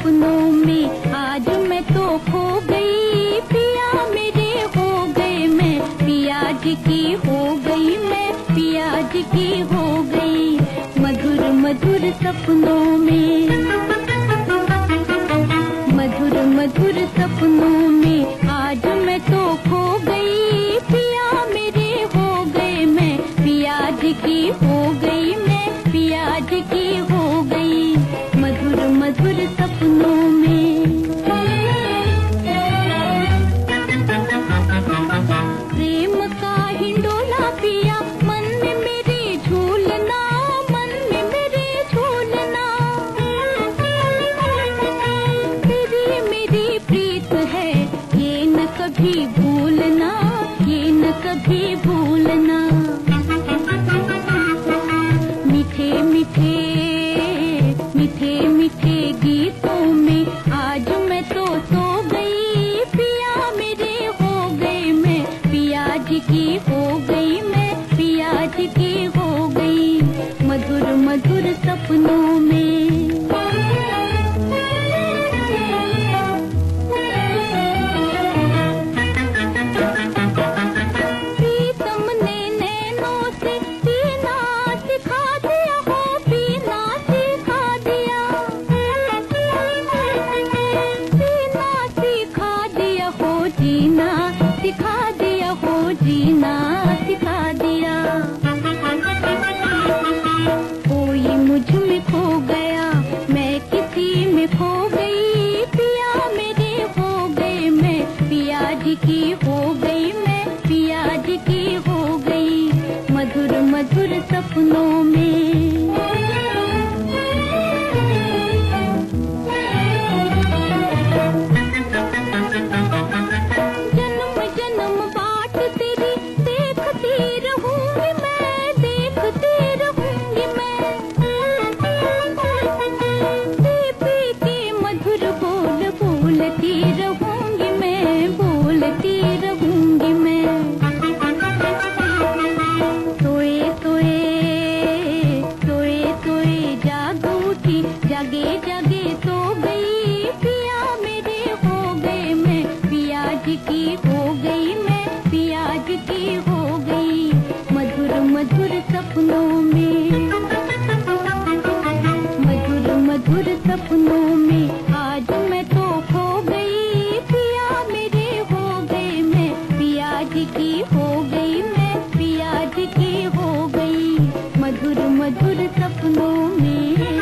सपनों में आज मैं तो खो गई, पिया मेरे हो गए, मैं पिया जी की हो गई, मैं पिया जी की हो गई। मधुर मधुर सपनों में, मधुर मधुर सपनों में आज मैं तो खो गई, पिया मेरे हो गए, मैं पिया जी की हो गई, मैं पिया जी की हो गई। मधुर मधुर सपनों में प्रेम का हिंडोला पिया, मन में मेरे झूलना, मन में मेरे झूलना, तेरी मेरी प्रीत है ये न कभी भूलना, ये न कभी भूलना। मीठे मीठे मीठे मीठे गीतों में आज मैं तो सो गई, पिया मेरे हो गए, मैं पिया जी की हो गई, मैं पिया जी की हो गई। मधुर मधुर सपनों में, प्रीतम ने नैनों से पीना सिखा दिया, हो पीना सिखा दिया, पीना सिखा दिया, हो जीना सिखा दिया, हो जीना सिखा दिया। कोई मुझ में खो गया, मैं किसी में खो गई, पिया मेरे हो गए, मैं पिया जी की हो गई, मैं पिया जी की हो गई। मधुर मधुर सपनों में, जन्म जन्म बाट तेरी देखती रहूंगी, मैं देखती रहूंगी, मैं पी के मधुर बोल बोलती रहूंगी, मैं बोलती रहूंगी। मैं सोए सोए सोए सोए जाग उठी, जागे जागे सो गई, पिया मेरे हो गए, मैं पिया जी की हो गई, मैं पिया जी की हो गई। मधुर मधुर सपनों में, मधुर मधुर सपनों में आज मैं तो खो गई, पिया मेरे हो गए, मैं पिया जी की हो गई, मैं पिया जी की हो गई। मधुर मधुर सपनों में।